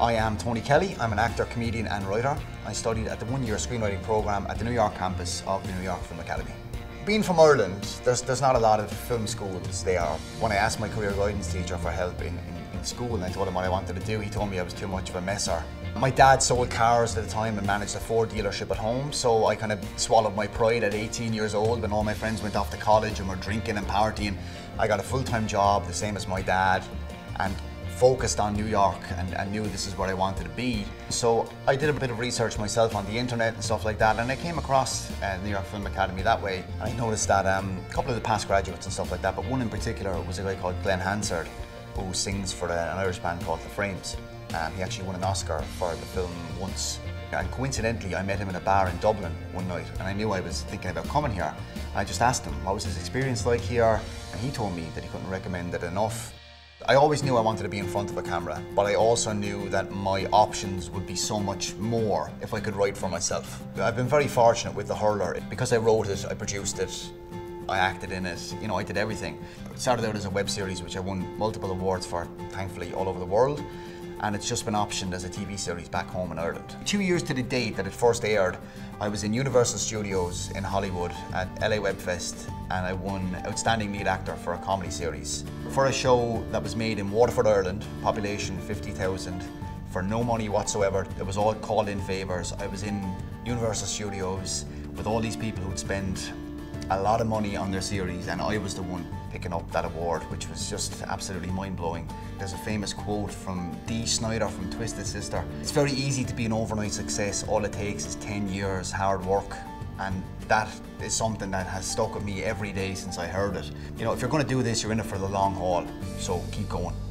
I am Tony Kelly. I'm an actor, comedian and writer. I studied at the one-year screenwriting program at the New York campus of the New York Film Academy. Being from Ireland, there's not a lot of film schools there. When I asked my career guidance teacher for help in school and I told him what I wanted to do, he told me I was too much of a messer. My dad sold cars at the time and managed a Ford dealership at home, so I kind of swallowed my pride at 18 years old when all my friends went off to college and were drinking and partying. I got a full-time job, the same as my dad, and focused on New York and knew this is where I wanted to be. So I did a bit of research myself on the internet and stuff like that, and I came across New York Film Academy that way. And I noticed that a couple of the past graduates and stuff like that, but one in particular was a guy called Glen Hansard, who sings for an Irish band called The Frames. He actually won an Oscar for the film Once. And coincidentally, I met him in a bar in Dublin one night, and I knew I was thinking about coming here. I just asked him, what was his experience like here? And he told me that he couldn't recommend it enough. I always knew I wanted to be in front of a camera, but I also knew that my options would be so much more if I could write for myself. I've been very fortunate with The Hurler. Because I wrote it, I produced it, I acted in it, you know, I did everything. It started out as a web series, which I won multiple awards for, thankfully, all over the world. And it's just been optioned as a TV series back home in Ireland. 2 years to the date that it first aired, I was in Universal Studios in Hollywood at LA Webfest, and I won Outstanding Lead Actor for a comedy series. For a show that was made in Waterford, Ireland, population 50,000, for no money whatsoever, it was all called in favours. I was in Universal Studios with all these people who'd spend a lot of money on their series, and I was the one picking up that award, which was just absolutely mind-blowing. There's a famous quote from Dee Snider from Twisted Sister. It's very easy to be an overnight success. All it takes is 10 years hard work. And that is something that has stuck with me every day since I heard it. You know, if you're going to do this, you're in it for the long haul. So keep going.